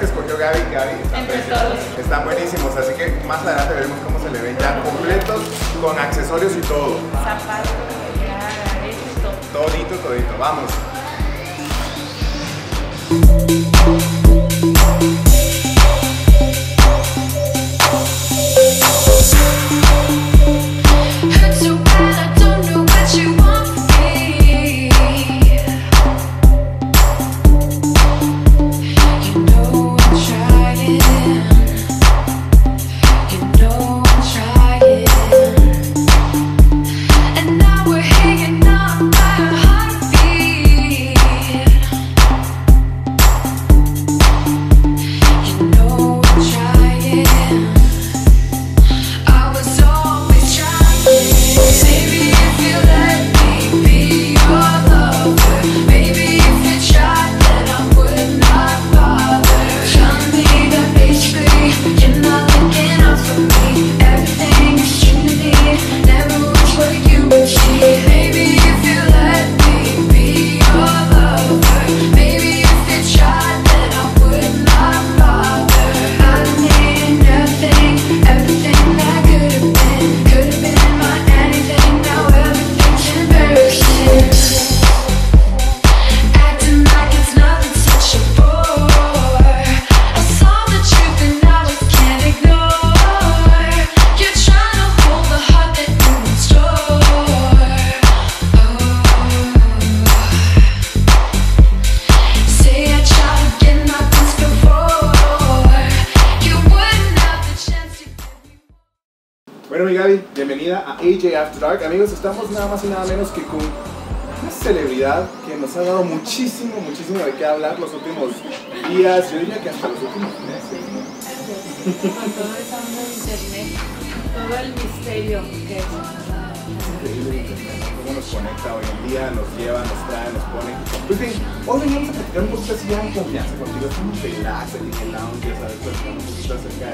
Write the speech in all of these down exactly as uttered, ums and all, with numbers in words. que escogió Gaby, Gaby están, preciosos, están buenísimos, así que más adelante veremos cómo se le ven ya completos con accesorios y todo. Zapatos, esto. Todito, todito, vamos. Bienvenida a A J After Dark. Amigos, estamos nada más y nada menos que con una celebridad que nos ha dado muchísimo, muchísimo de qué hablar los últimos días, yo diría que hasta los últimos meses, ¿no? Así es, con todo el mundo de internet, todo el misterio que es. Es increíble internet, cómo nos conecta hoy en día, nos lleva, nos trae, nos pone. Pues bien, hoy veníamos a platicar un poquito así ya en confianza contigo, estamos peladas en el lounge, ya sabes, platicando un poquito acerca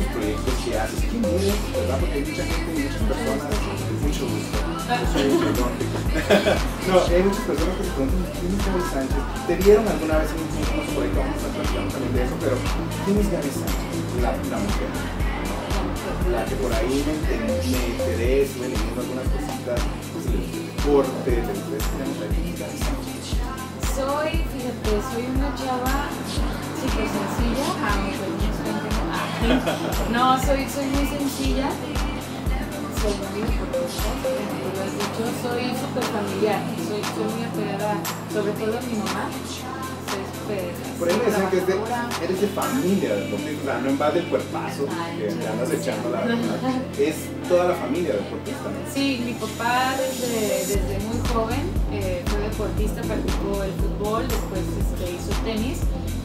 de proyectos que haces, que mueves, ¿verdad? Porque hay mucha gente, hay muchas personas, es mucho gusto, soy un no, hay muchas personas que se preguntan, ¿quién es Gaby Sánchez? ¿Te vieron alguna vez en un punto? Vamos a estar platicando también de eso, pero ¿quién es Gaby Sánchez? La, la mujer, la que por ahí me enteré, estuve leyendo algunas cositas, pues el deporte, de ustedes tenemos la Gaby Sánchez. Soy, fíjate, soy una chava súper sencilla, a mi No, soy, soy muy sencilla, soy muy dicho, soy súper familiar, soy, soy muy apegada, sobre todo a mi mamá, soy súper... Por ahí me decían que de, eres de familia, o sea, no en base del cuerpazo, Ay, que te andas echando la verdad, es toda la familia deportista, ¿no? Sí, mi papá desde, desde muy joven eh, fue deportista, practicó el fútbol, después este, hizo tenis.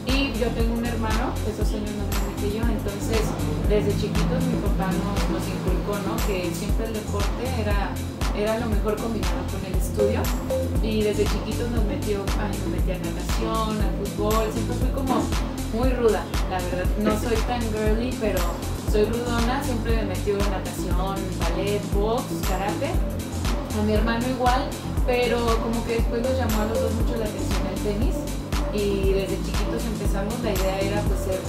Y yo tengo un hermano, esos años más grande que yo, entonces desde chiquitos mi papá nos, nos inculcó, ¿no? Que siempre el deporte era, era lo mejor combinado con el estudio. Y desde chiquitos nos metió, ay, nos metió a natación, al fútbol, siempre fui como muy ruda, la verdad. No soy tan girly, pero soy rudona, siempre me metió en natación, ballet, box, karate. A mi hermano igual, pero como que después nos llamó a los dos mucho la atención el tenis. Y desde chiquitos empezamos, la idea era pues ser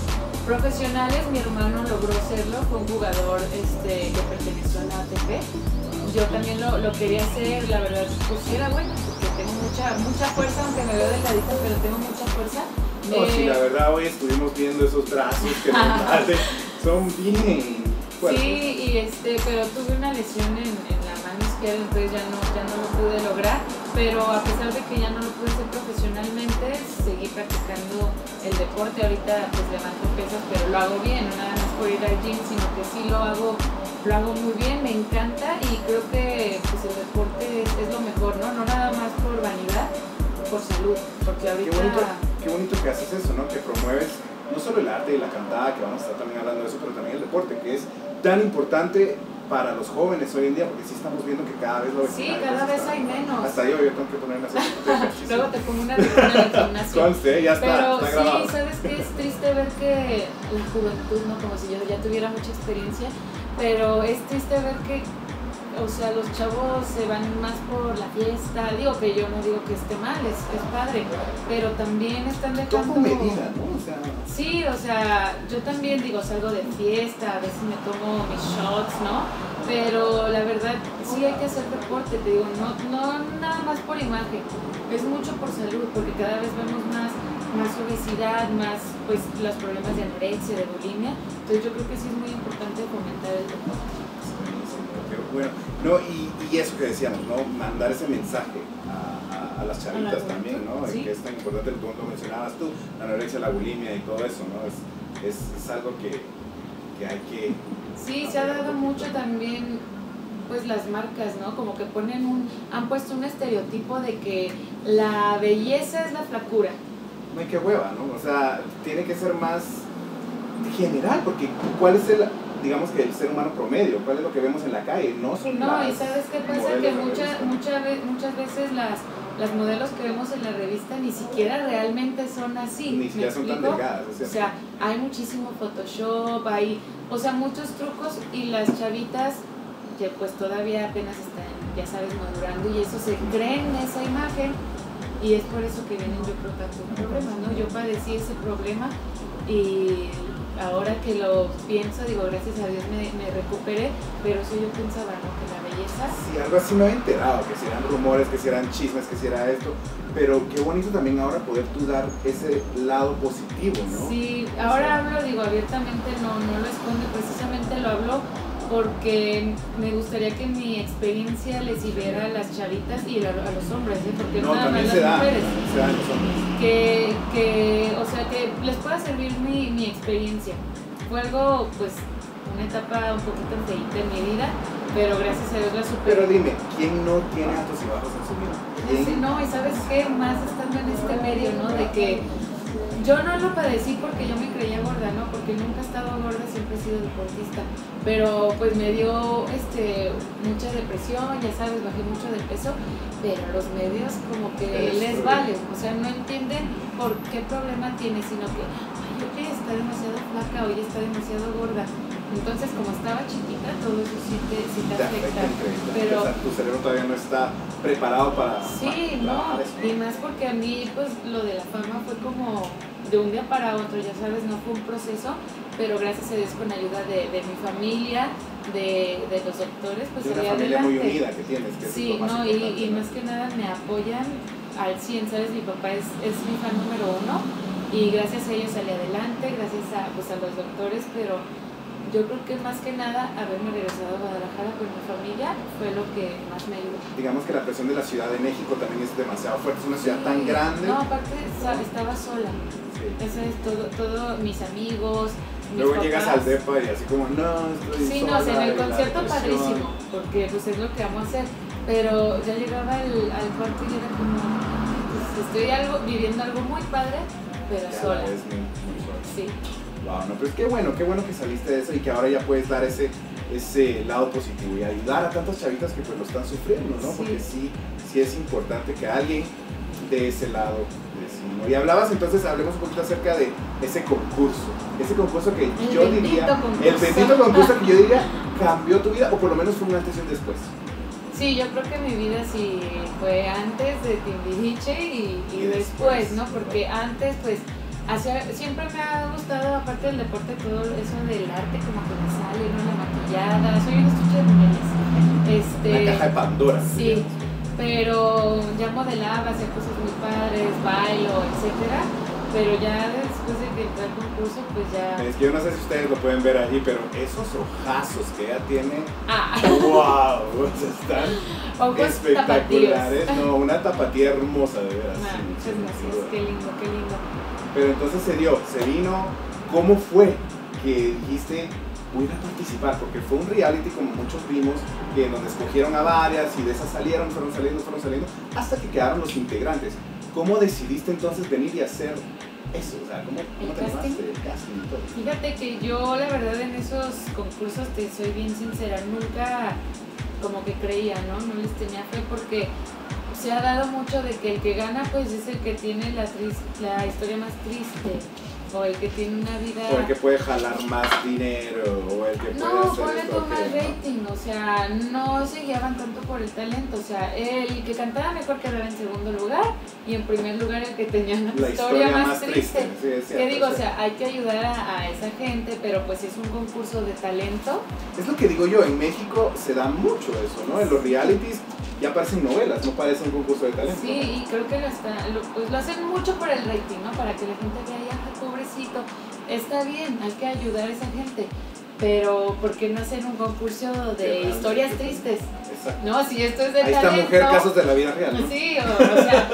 profesionales, mi hermano logró serlo, fue un jugador este, que perteneció a la A T P, yo también lo, lo quería hacer, la verdad pues era bueno, porque tengo mucha, mucha fuerza, aunque me veo delgadita, pero tengo mucha fuerza. No, eh... sí, la verdad hoy estuvimos viendo esos brazos que nos hacen, son bien fuertes. Sí, y este, pero tuve una lesión en, en la mano izquierda, entonces ya no, ya no lo pude lograr. Pero a pesar de que ya no lo pude hacer profesionalmente, seguí practicando el deporte. Ahorita pues levanto pesas, pero lo hago bien, no nada más por ir al gym, sino que sí lo hago, lo hago muy bien, me encanta y creo que pues, el deporte es, es lo mejor, ¿no? No nada más por vanidad, por salud, porque ahorita... Qué bonito, qué bonito que haces eso, ¿no? Que promueves no solo el arte y la cantada, que vamos a estar también hablando de eso, pero también el deporte, que es tan importante para los jóvenes hoy en día, porque sí estamos viendo que cada vez lo ves. Sí, cada vez hay menos. Hasta yo, yo tengo que poner una sesión. Luego te pongo una rutina de gimnasio. Conste, ya está. Pero sí, ¿sabes qué? Es triste ver que la juventud, ¿no? Como si yo ya tuviera mucha experiencia, pero es triste ver que o sea, los chavos se van más por la fiesta, digo que yo no digo que esté mal, es, es padre, pero también están dejando... Todo medida, ¿no? O sea... Sí, o sea, yo también digo, salgo de fiesta, a veces me tomo mis shots, ¿no? Pero la verdad, sí hay que hacer deporte, te digo, no, no nada más por imagen, es mucho por salud, porque cada vez vemos más... más obesidad, más pues los problemas de anorexia, de bulimia, entonces yo creo que sí es muy importante fomentar el deporte. Bueno, no, y, y eso que decíamos, ¿no? Mandar ese mensaje a, a, a las chavitas a la también, ¿no? ¿Sí? Que es tan importante, como lo mencionabas tú, la anorexia, la bulimia y todo eso, ¿no? Es, es, es algo que, que hay que... Sí, se ha dado mucho también, pues las marcas, ¿no? Como que ponen un, han puesto un estereotipo de que la belleza es la flacura. No hay que hueva, ¿no? O sea, tiene que ser más general, porque ¿cuál es el, digamos que el ser humano promedio? ¿Cuál es lo que vemos en la calle? No son No, las y ¿sabes qué pasa? Que muchas muchas muchas veces las, las modelos que vemos en la revista ni siquiera realmente son así. Ni siquiera son tan delgadas. O sea, o sea, hay muchísimo Photoshop, hay, o sea, muchos trucos, y las chavitas que pues todavía apenas están, ya sabes, madurando, y eso se creen en esa imagen. Y es por eso que vienen, yo creo, tantos problemas, ¿no? Yo padecí ese problema y ahora que lo pienso, digo, gracias a Dios me, me recuperé, pero eso yo pensaba, ¿no? Que la belleza... Sí, algo así me había enterado, que si eran rumores, que si eran chismes, que si era esto, pero qué bonito también ahora poder tú dar ese lado positivo, ¿no? Sí, ahora hablo, digo, abiertamente, no, no lo escondo, precisamente lo hablo porque me gustaría que mi experiencia les sirviera a las chavitas y a los hombres, ¿eh? Porque no, nada más las da, mujeres, se da los hombres. Que, que, o sea, que les pueda servir mi, mi experiencia. Fue algo, pues, una etapa un poquito feita en mi vida, pero gracias a Dios la superé. Pero dime, ¿quién no tiene altos y bajos en su vida? ¿Quién? No, y ¿sabes qué? Más estando en este medio, ¿no? De que yo no lo padecí porque yo me creía gorda, ¿no? Porque nunca he estado gorda, siempre he sido deportista. Pero pues me dio este, mucha depresión, ya sabes, bajé mucho de peso. Pero los medios como que es les vale, o sea, no entienden por qué problema tiene, sino que, ay, oye, está demasiado flaca, oye, está demasiado gorda. Entonces, como estaba chiquita, todo eso sí te, sí te afecta. Pero tu cerebro todavía no está preparado para... Sí, para, no, para y más porque a mí, pues, lo de la fama fue como de un día para otro, ya sabes, no fue un proceso, pero gracias a Dios, con ayuda de, de mi familia, de, de los doctores, pues salí adelante. Es una familia muy unida que tienes. Que sí, es no, y, y más que nada me apoyan al cien, ¿sabes? Mi papá es, es mi fan número uno, y gracias a ellos salí adelante, gracias a, pues, a los doctores, pero... Yo creo que más que nada haberme regresado a Guadalajara con mi familia fue lo que más me ayudó. Digamos que la presión de la Ciudad de México también es demasiado fuerte, es una ciudad sí, tan grande. No, aparte estaba sola. Sí. Eso es todo, todo mis amigos, mis Luego papás. Llegas al depa y así como, no, estoy Sí, sola, no, o sea, en el concierto padrísimo, porque pues es lo que amo hacer. Pero ya llegaba el, al cuarto y era como, pues, estoy algo, viviendo algo muy padre, pero ya sola. Es muy, muy sola. Sí. Wow, no, pero qué bueno, qué bueno que saliste de eso y que ahora ya puedes dar ese, ese lado positivo y ayudar a tantas chavitas que pues lo están sufriendo, ¿no? Sí. Porque sí, sí es importante que alguien de ese lado, ¿no? Y hablabas, entonces hablemos un poquito acerca de ese concurso, ese concurso que el yo diría, concurso. el bendito concurso que yo diría cambió tu vida, o por lo menos fue un antes y un después. Sí, yo creo que mi vida sí fue antes de Timbiriche y, y, y después, después, ¿no? Porque ¿verdad? Antes pues... Hacia, siempre me ha gustado, aparte del deporte, todo eso del arte, como que me sale, ¿no? La maquillada, soy un estuche de mujeres. Este, la caja de Pandora. Sí, pero ya modelaba, hacía cosas muy padres, bailo, etcétera. Pero ya después de que entré al concurso, pues ya... Es que yo no sé si ustedes lo pueden ver allí, pero esos ojazos que ella tiene... Ah. ¡Wow! Están ojos espectaculares. Tapatíos. No, una tapatía hermosa, de veras. Ah, sí, muchas gracias, verdad. Qué lindo, qué lindo. Pero entonces se dio, se vino, ¿cómo fue que dijiste voy a participar? Porque fue un reality como muchos vimos, que nos escogieron a varias y de esas salieron, fueron saliendo, fueron saliendo, hasta que quedaron los integrantes. ¿Cómo decidiste entonces venir y hacer eso? O sea, ¿cómo, cómo te animaste del casting y todo? Fíjate que yo la verdad en esos concursos, te soy bien sincera, nunca como que creía, ¿no? No les tenía fe porque... Se ha dado mucho de que el que gana pues es el que tiene la, la historia más triste, O el que tiene una vida... O el que puede jalar más dinero, o el que puede... No, ponle tú más rating, o sea, no se guiaban tanto por el talento, o sea, el que cantaba mejor quedaba en segundo lugar, y en primer lugar el que tenía la, la historia, historia más, más triste. triste. Sí, es cierto, que digo, sí. o sea, hay que ayudar a, a esa gente, pero pues es un concurso de talento. Es lo que digo yo, en México se da mucho eso, ¿no? En los realities... Ya parecen novelas, no parece un concurso de talento. Sí, y creo que lo, está, lo, pues lo hacen mucho por el rating, ¿no? Para que la gente vea, ya, pobrecito, está bien, hay que ayudar a esa gente, pero ¿por qué no hacer un concurso de sí, historias sí, tristes? Exacto. No, si esto es de Ahí talento... Ahí está Mujer, casos de la vida real, ¿no? Sí, o, o sea,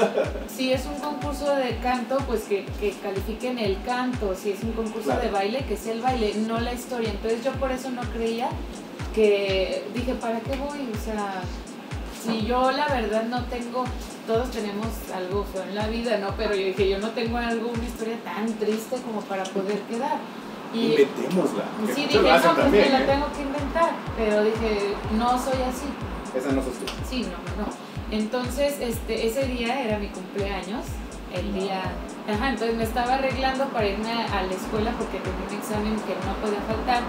si es un concurso de canto, pues que, que califiquen el canto, si es un concurso claro. de baile, que sea el baile, no la historia. Entonces yo por eso no creía que... Dije, ¿para qué voy? O sea... Si yo la verdad no tengo, todos tenemos algo feo en la vida, ¿no? Pero yo dije, yo no tengo algo, una historia tan triste como para poder quedar. Y inventémosla. Sí, dije, no, pues también, que la ¿eh? tengo que inventar, pero dije, no soy así. Esa no sos tú. Sí, no, no. Entonces, este, ese día era mi cumpleaños, el día... Ajá, entonces me estaba arreglando para irme a la escuela porque tenía un examen que no podía faltar.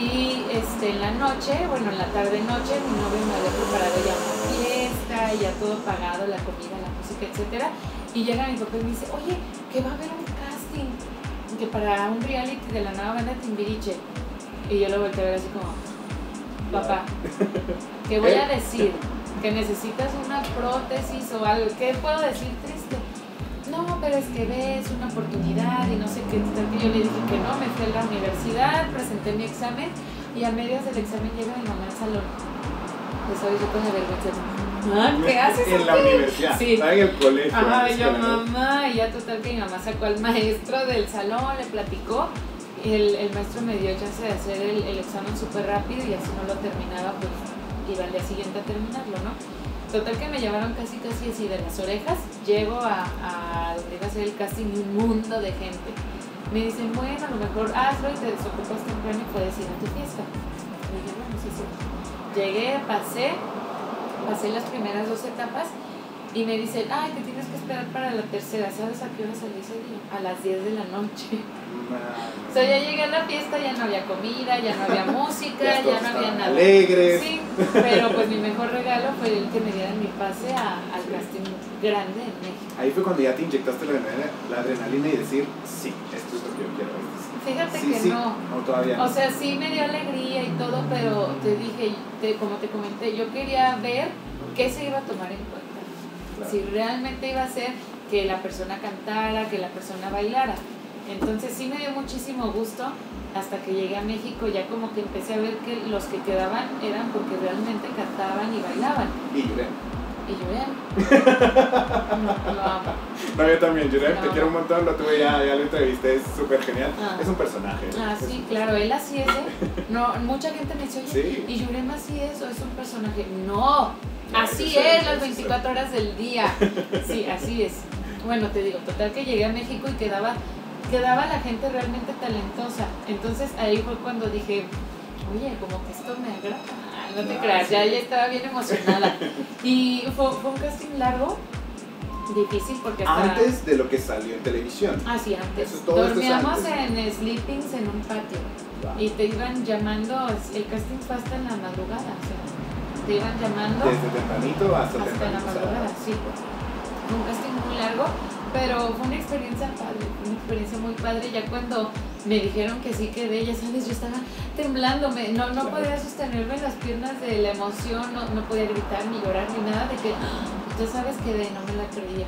Y este, en la noche, bueno, en la tarde-noche, mi novio me había preparado ya una fiesta, ya todo pagado, la comida, la música, etcétera. Y llega mi papá y me dice, oye, que va a haber un casting que para un reality de la nueva banda Timbiriche. Y yo lo volteé a ver así como, papá, ¿qué voy a decir? ¿Que necesitas una prótesis o algo? ¿Qué puedo decir triste? No, pero es que ves una oportunidad y no sé qué. Yo le dije que no, me fui a la universidad, presenté mi examen y a medias del examen llega mi mamá al salón. Pues sabes, yo con la vergüenza, ¿qué haces en la universidad? Sí. En el colegio. Ajá, yo mamá, y ya total que mi mamá sacó al maestro del salón, le platicó. El, el maestro me dio chance de hacer el, el examen súper rápido y así no lo terminaba, pues iba al día siguiente a terminarlo, ¿no? Total que me llevaron casi casi así de las orejas, llego a, a donde iba a ser el casting, un mundo de gente. Me dicen, bueno, a lo mejor hazlo y te desocupas temprano y puedes ir a tu fiesta. Y yo, bueno, sí, sí. Llegué, pasé, pasé las primeras dos etapas y me dicen, ay, te tienes que esperar para la tercera, ¿sabes a qué hora salí ese día? A las diez de la noche. O sea, ya llegué a la fiesta, ya no había comida, ya no había música, ya, ya no había nada. Alegres. Sí, pero pues mi mejor regalo fue el que me dieran mi pase a, al sí. casting grande en México. Ahí fue cuando ya te inyectaste la adrenalina, la adrenalina y decir, sí, esto es lo que yo quiero. Fíjate sí, que sí. no. No, todavía no. O sea, sí me dio alegría y todo, pero te dije, te, como te comenté, yo quería ver qué se iba a tomar en cuenta. Claro. Si realmente iba a ser que la persona cantara, que la persona bailara. Entonces sí me dio muchísimo gusto hasta que llegué a México, ya como que empecé a ver que los que quedaban eran porque realmente cantaban y bailaban. Y lloré. Y lloré. No, lo amo. No, yo también, lloré, no. Te quiero un montón, lo tuve ya, ya lo entrevisté, es súper genial. Ah. Es un personaje. Ah, sí, es... claro, él así es, ¿eh? No, mucha gente me dice, oye, sí. y Yurem así es, o es un personaje. No, así sí, es, las veinticuatro horas del día. Sí, así es. Bueno, te digo, total que llegué a México y quedaba... quedaba la gente realmente talentosa. Entonces ahí fue cuando dije, oye, como que esto me agrada. No te no, creas, sí. ya, ya estaba bien emocionada. Y fue, fue un casting largo, difícil porque hasta... Antes de lo que salió en televisión. Ah, sí, antes. Eso, todo Dormíamos esto es antes. en sleepings en un patio. Wow. Y te iban llamando, el casting fue hasta en la madrugada. O sea, te iban llamando... Desde tempranito hasta, hasta tempranito. Hasta la madrugada, sí. Fue un casting muy largo. Pero fue una experiencia padre, una experiencia muy padre. Ya cuando me dijeron que sí quedé, ya sabes, yo estaba temblando, me, no, no podía sostenerme las piernas de la emoción, no, no podía gritar ni llorar ni nada, de que ya sabes quedé, no me la creía.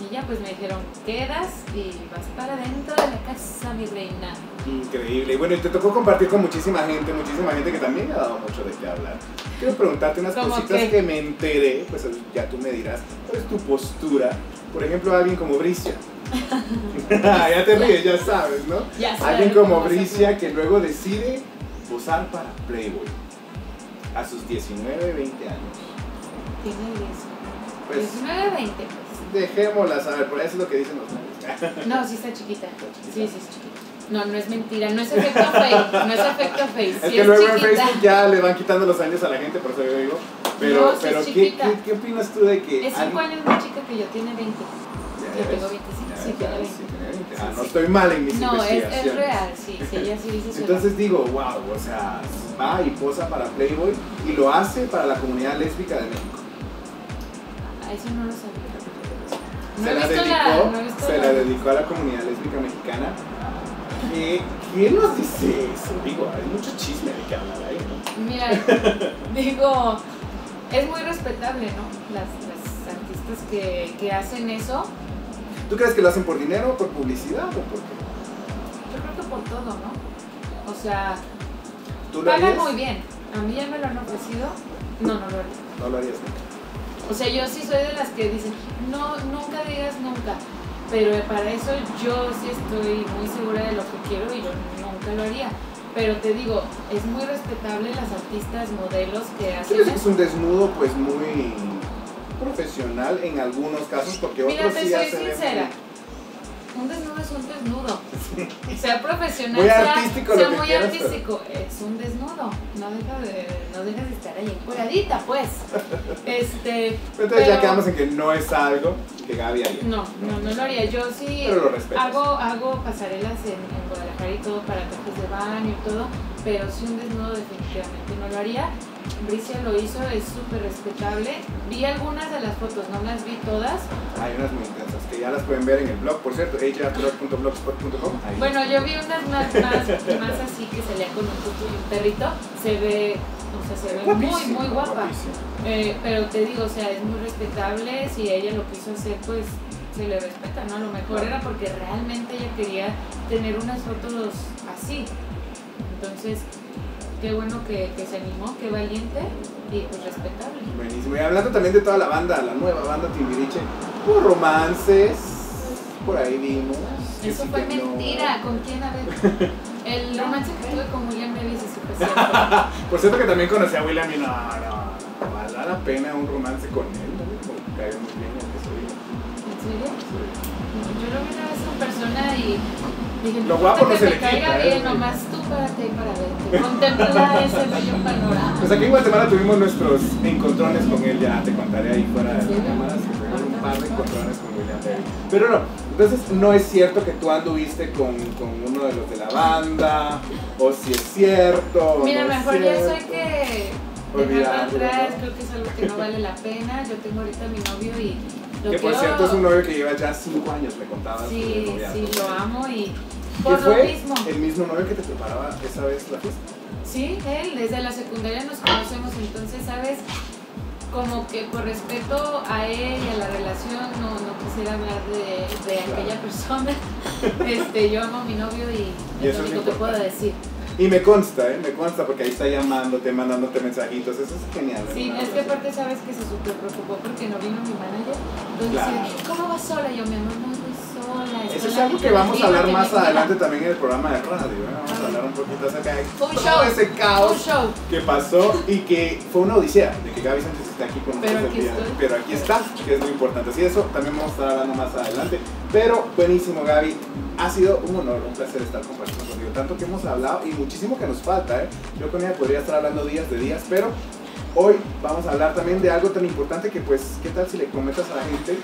Y ya pues me dijeron, quedas y vas para dentro de la casa, mi reina. Increíble. Y bueno, y te tocó compartir con muchísima gente, muchísima gente que también me ha dado mucho de qué hablar. Quiero preguntarte unas cositas que? que me enteré, pues ya tú me dirás, ¿cuál es tu postura? Por ejemplo, alguien como Bricia. Ya te ríes, ya sabes, ¿no? Ya sabes, alguien como Bricia que luego decide posar para Playboy a sus diecinueve, veinte años. Tiene diez, diecinueve, veinte. Pues dejémosla saber, por eso es lo que dicen los medios. No, sí está chiquita. Sí, sí es chiquita. No, no es mentira, no es efecto face, no es efecto face. Es sí que es luego chiquita. En Facebook ya le van quitando los años a la gente, por eso yo digo. Pero, no, sí pero ¿qué, qué, ¿qué opinas tú de que...? Es cinco años más chica que yo, tiene veinte. Ya yo ves, tengo veinticinco, sí, tiene veinte. Sí, ah, no estoy mal en mis no, investigaciones. No, es, es real, sí, sí, ella sí hizo su entonces digo, wow, o sea, va y posa para Playboy y lo hace para la comunidad lésbica de México. Eso no lo sabía. Se, no la, dedicó, la, no se la, la dedicó a la comunidad lésbica mexicana. ¿Qué, ¿Quién nos dice eso? Digo, hay mucho chisme de que hablar ahí, ¿no? Mira, digo, es muy respetable, ¿no? Las, las artistas que, que hacen eso. ¿Tú crees que lo hacen por dinero, por publicidad o por qué? Yo creo que por todo, ¿no? O sea, ¿tú lo pagan harías? Muy bien. A mí ya me lo han ofrecido. No, no lo haría. No lo harías nunca. O sea, yo sí soy de las que dicen, no, nunca digas nunca, pero para eso yo sí estoy muy segura de lo que quiero y yo nunca lo haría. Pero te digo, es muy respetable las artistas, modelos que hacen... Yo creo que es un desnudo pues muy profesional en algunos casos, porque mira, otros sí hacen... Mira, te soy sincera, muy... un desnudo es un desnudo, sí. Sea profesional, muy sea, artístico sea muy quieras, artístico, pero... es un desnudo, no dejas de, no deja de estar ahí encueradita pues. Este, entonces pero... ya quedamos en que no es algo que Gaby haría. No, no, no lo haría, yo sí hago, hago pasarelas en, en Guadalajara y todo para trajes de baño y todo, pero sí un desnudo definitivamente no lo haría. Bricia lo hizo, es súper respetable. Vi algunas de las fotos, no las vi todas. Hay unas muy intensas que ya las pueden ver en el blog, por cierto, a j after dark punto blogspot punto com. Bueno, yo vi unas más, más, más así que salía con un tutu y un perrito. Se ve, o sea, se ve guapísimo, muy, muy guapa. Eh, pero te digo, o sea, es muy respetable. Si ella lo quiso hacer, pues se le respeta, ¿no? A lo mejor era porque realmente ella quería tener unas fotos así. Entonces... qué bueno que, que se animó, qué valiente y pues respetable. Buenísimo. Y hablando también de toda la banda, la nueva banda Timbiriche, por romances, por ahí vimos. Eso fue sí mentira, no. ¿Con quién? A ver. El romance que tuve con William Davis es súper cierto. Por cierto que también conocí a William y no, no, no, vale la pena un romance con él, porque cae muy bien en eso. ¿En serio? Sí. Yo lo vi una vez en persona y... dije, lo guapo no se le quita, caiga bien, nomás tú párate ahí para ver, contempla ese bello panorama. Pues aquí en Guatemala tuvimos nuestros encontrones con él, ya te contaré ahí fuera de las cámaras, que tuvieron un par de encontrones con William Davis. Pero no, entonces no es cierto que tú anduviste con, con uno de los de la banda, o si es cierto. Mira, no mejor ya soy que... dejarlo atrás, creo que es algo que no vale la pena. Yo tengo ahorita a mi novio y... Lo que por quiero... cierto es un novio que lleva ya cinco años, me contabas. Sí, sí, lo amo y por ¿qué lo fue mismo? ¿El mismo novio que te preparaba esa vez la fiesta? Sí, él, desde la secundaria nos conocemos, entonces, ¿sabes? Como que por respeto a él y a la relación, no, no quisiera hablar de, de aquella claro. persona. Este, yo amo a mi novio y, y es lo único que puedo decir. Y me consta, ¿eh? Me consta porque ahí está llamándote, mandándote mensajitos, eso es genial. Sí, es que aparte sabes que se súper preocupó porque no vino mi manager. Entonces, claro. ¿Cómo vas sola? Yo, mi amor, no voy sola. Eso es algo que vamos a hablar más adelante también en el programa de radio, ¿eh? Vamos a hablar un poquito acerca de todo ese caos que pasó y que fue una odisea, de que Gaby Sánchez está aquí con nosotros el día. Pero aquí está, que es muy importante. Así eso también vamos a estar hablando más adelante. Pero buenísimo, Gaby. Ha sido un honor, un placer estar compartiendo contigo, tanto que hemos hablado y muchísimo que nos falta, ¿eh? Yo con ella podría estar hablando días de días, pero hoy vamos a hablar también de algo tan importante que pues, ¿qué tal si le comentas a la gente?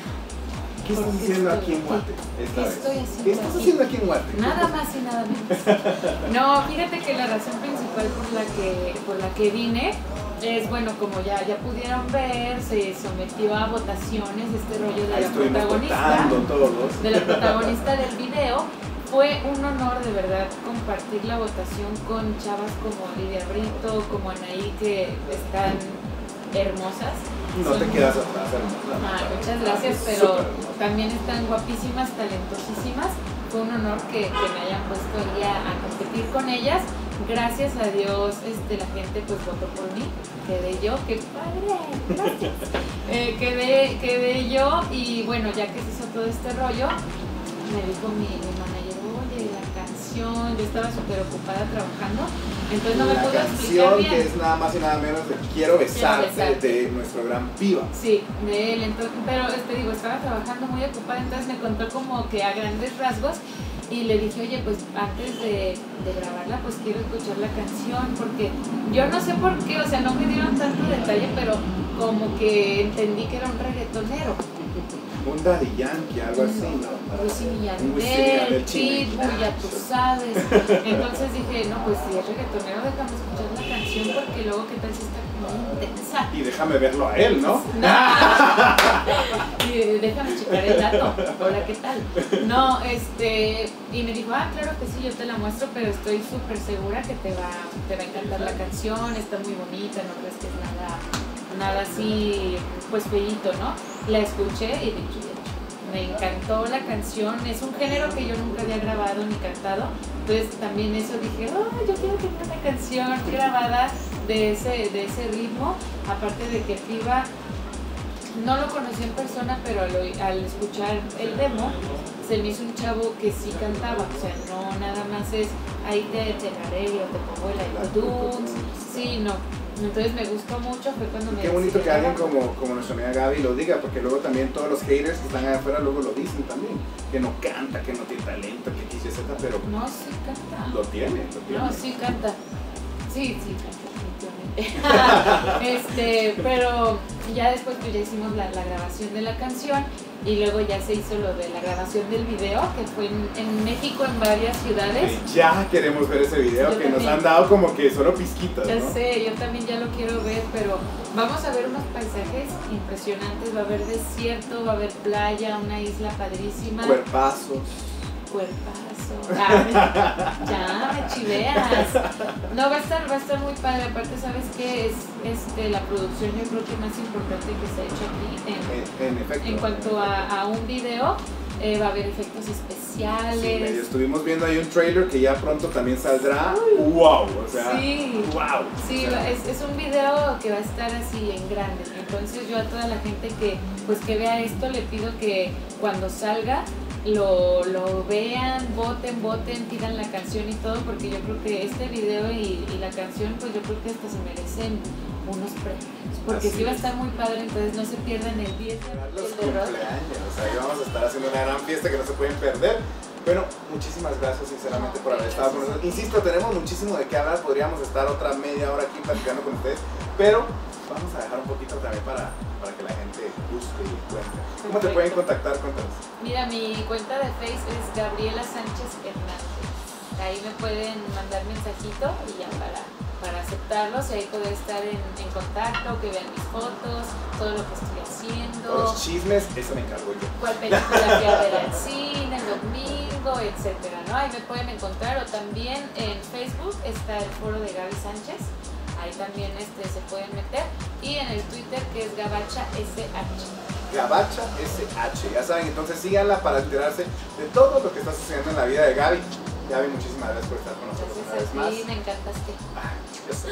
¿Qué estás haciendo aquí en Guate? Esta vez. ¿Qué estás haciendo aquí en Guate? Nada más y nada menos. No, fíjate que la razón principal por la que, por la que vine es, bueno, como ya, ya pudieron ver, se sometió a votaciones este rollo de la protagonista, todos. de la protagonista del video. Fue un honor de verdad compartir la votación con chavas como Lidia Brito, como Anaí, que están hermosas. No Son te quedas muy... atrás, hermosa. Ah, muchas gracias, pero también están guapísimas, talentosísimas. Fue un honor que, que me hayan puesto ahí a, a competir con ellas. Gracias a Dios, este, la gente pues votó por mí, quedé yo, qué padre, gracias, eh, quedé, quedé yo y bueno, ya que se hizo todo este rollo, me dijo mi, mi manager, oye, la canción, yo estaba súper ocupada trabajando, entonces no me pudo explicar bien. La canción que es nada más y nada menos de Quiero Besarte, Quiero Besarte, de nuestro gran PIVA. Sí, de él, entonces, pero te digo, estaba trabajando muy ocupada, entonces me contó como que a grandes rasgos. Y le dije, oye, pues antes de, de grabarla, pues quiero escuchar la canción, porque yo no sé por qué, o sea, no me dieron tanto detalle, pero como que entendí que era un reggaetonero. un Daddy Yankee, algo así, ¿no? Un Wisin y Yandel, ya tú sabes. Entonces dije, no, pues si es reggaetonero, déjame escuchar la canción porque luego qué tal si está como intensa. Y déjame verlo a él, ¿no? No. Y déjame checar el dato. Hola, ¿qué tal? No, este... Y me dijo, ah, claro que sí, yo te la muestro, pero estoy súper segura que te va, te va a encantar la canción, está muy bonita, no crees que es nada... nada así, pues feíto, ¿no? La escuché y de hecho, me encantó la canción, es un género que yo nunca había grabado ni cantado, entonces también eso dije, oh, yo quiero tener una canción grabada de ese, de ese ritmo, aparte de que PIVA, no lo conocí en persona, pero al, al escuchar el demo, se me hizo un chavo que sí cantaba, o sea, no nada más es, ahí te detenaré o te pongo el iTunes, sí, no. Entonces me gustó mucho, fue cuando me... Qué bonito que alguien como, como nuestra amiga Gaby lo diga, porque luego también todos los haters que están allá afuera luego lo dicen también, que no canta, que no tiene talento, que X Y Z, pero... No, sí canta. Lo tiene, lo tiene. No, sí canta. Sí, sí canta, definitivamente. este, pero ya después que ya hicimos la, la grabación de la canción, y luego ya se hizo lo de la grabación del video, que fue en, en México, en varias ciudades. Ya queremos ver ese video, yo que también. Nos han dado como que solo pizquitas, ¿no? Ya sé, yo también ya lo quiero ver, pero vamos a ver unos paisajes impresionantes. Va a haber desierto, va a haber playa, una isla padrísima. Cuerpazos. Cuerpazos. Ah, ya, me chiveas. No, va a estar, va a estar muy padre. Aparte, ¿sabes qué? Es este, la producción, yo creo que más importante que se ha hecho aquí. En, en, en, efecto, en cuanto a, a un video, eh, va a haber efectos especiales. Sí, medio estuvimos viendo ahí un trailer que ya pronto también saldrá. Uy, ¡wow! O sea, sí, wow. Sí, o sea, es, es un video que va a estar así en grande. Entonces, yo a toda la gente que, pues, que vea esto, le pido que cuando salga, Lo, lo vean, voten, voten, pidan la canción y todo, porque yo creo que este video y, y la canción, pues yo creo que hasta se merecen unos premios, porque sí va a estar muy padre, entonces no se pierdan el diez de los cumpleaños, o sea, ahí vamos a estar haciendo una gran fiesta que no se pueden perder. Bueno, muchísimas gracias sinceramente por haber estado con nosotros. Insisto, tenemos muchísimo de qué hablar, podríamos estar otra media hora aquí platicando con ustedes, pero vamos a dejar un poquito también para, para que la gente busque y encuentre. ¿Cómo te pueden contactar? Cuéntanos. Mira, mi cuenta de Facebook es Gabriela Sánchez Hernández. Ahí me pueden mandar mensajito y ya para, para aceptarlos y ahí poder estar en, en contacto, que vean mis fotos, todo lo que estoy haciendo. Los chismes, eso me encargo yo. Cuál película que habrá en cine, el domingo, etcétera, ¿no? Ahí me pueden encontrar, o también en Facebook está el foro de Gaby Sánchez. Ahí también este, se pueden meter, y en el Twitter que es GabachaSH. GabachaSH, ya saben, entonces síganla para enterarse de todo lo que está sucediendo en la vida de Gaby. Gaby, muchísimas gracias por estar con nosotros una vez más. Sí, me encantaste. Ay, yo sé.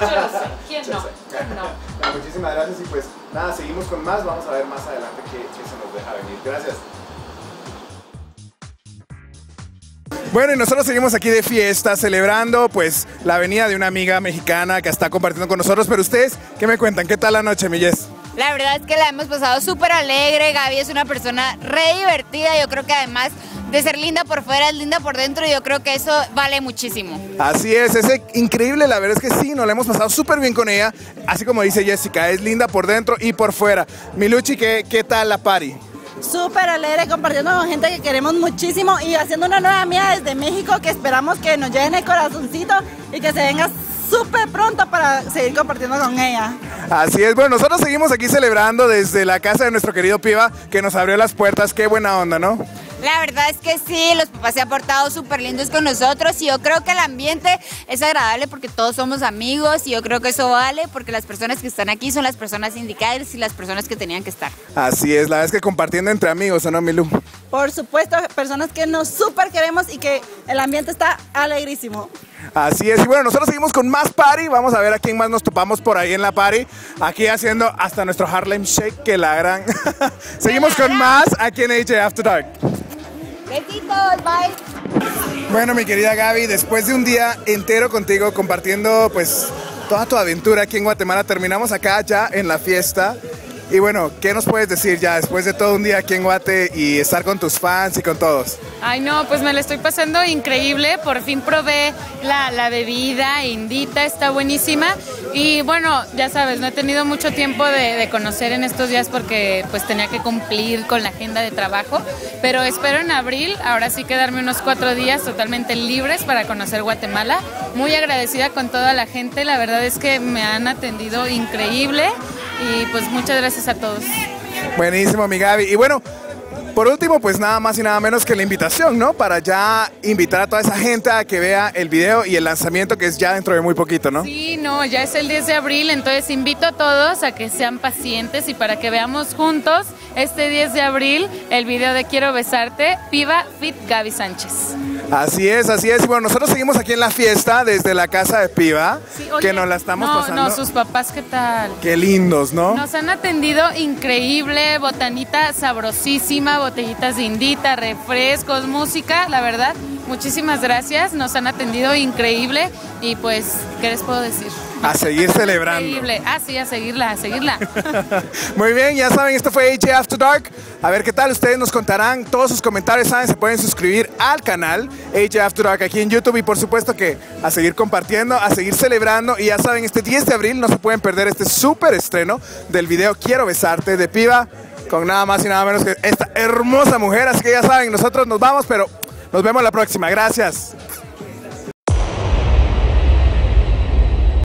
Yo lo sé, ¿quién no? ¿Quién no? No, muchísimas gracias y pues nada, seguimos con más, vamos a ver más adelante qué, qué se nos deja venir. Gracias. Bueno, y nosotros seguimos aquí de fiesta, celebrando pues la venida de una amiga mexicana que está compartiendo con nosotros. Pero ustedes, ¿qué me cuentan? ¿Qué tal la noche, mi Jess? La verdad es que la hemos pasado súper alegre. Gaby es una persona re divertida. Yo creo que además de ser linda por fuera, es linda por dentro. Y yo creo que eso vale muchísimo. Así es, es increíble. La verdad es que sí, nos la hemos pasado súper bien con ella. Así como dice Jessica, es linda por dentro y por fuera. Mi Luchi, ¿qué, qué tal la party? Súper alegre, compartiendo con gente que queremos muchísimo y haciendo una nueva amiga desde México que esperamos que nos llegue en el corazoncito y que se venga súper pronto para seguir compartiendo con ella. Así es, bueno, nosotros seguimos aquí celebrando desde la casa de nuestro querido Piva que nos abrió las puertas, qué buena onda, ¿no? La verdad es que sí, los papás se han portado súper lindos con nosotros y yo creo que el ambiente es agradable porque todos somos amigos y yo creo que eso vale porque las personas que están aquí son las personas indicadas y las personas que tenían que estar. Así es, la verdad es que compartiendo entre amigos, ¿o no, Milú? Por supuesto, personas que nos súper queremos y que el ambiente está alegrísimo. Así es, y bueno, nosotros seguimos con más party, vamos a ver a quién más nos topamos por ahí en la party, aquí haciendo hasta nuestro Harlem Shake, que la gran... Seguimos con más aquí en A J After Dark. Besitos, bye. Bueno, mi querida Gaby, después de un día entero contigo compartiendo pues toda tu aventura aquí en Guatemala, terminamos acá ya en la fiesta. Y bueno, ¿qué nos puedes decir ya después de todo un día aquí en Guate y estar con tus fans y con todos? Ay, no, pues me la estoy pasando increíble. Por fin probé la, la bebida indita, está buenísima. Y bueno, ya sabes, no he tenido mucho tiempo de, de conocer en estos días porque pues tenía que cumplir con la agenda de trabajo. Pero espero en abril, ahora sí quedarme unos cuatro días totalmente libres para conocer Guatemala. Muy agradecida con toda la gente, la verdad es que me han atendido increíble. Y pues muchas gracias a todos. Buenísimo, mi Gaby. Y bueno, por último, pues nada más y nada menos que la invitación, ¿no? Para ya invitar a toda esa gente a que vea el video y el lanzamiento, que es ya dentro de muy poquito, ¿no? Sí, no, ya es el diez de abril, entonces invito a todos a que sean pacientes y para que veamos juntos este diez de abril el video de Quiero Besarte, Piva Fit Gaby Sánchez. Así es, así es. Y bueno, nosotros seguimos aquí en la fiesta desde la casa de Piva, sí, oye, que nos la estamos no, pasando. No, sus papás, ¿qué tal? Qué lindos, ¿no? Nos han atendido increíble, botanita sabrosísima, botellitas de indita, refrescos, música, la verdad, muchísimas gracias. Nos han atendido increíble y pues, ¿qué les puedo decir? A seguir celebrando. Increíble. Ah, sí, a seguirla, a seguirla. Muy bien, ya saben, esto fue A J After Dark. A ver qué tal, ustedes nos contarán todos sus comentarios, saben, se pueden suscribir al canal A J After Dark aquí en YouTube y por supuesto que a seguir compartiendo, a seguir celebrando y ya saben, este diez de abril no se pueden perder este súper estreno del video Quiero Besarte de Piva con nada más y nada menos que esta hermosa mujer. Así que ya saben, nosotros nos vamos, pero nos vemos la próxima. Gracias.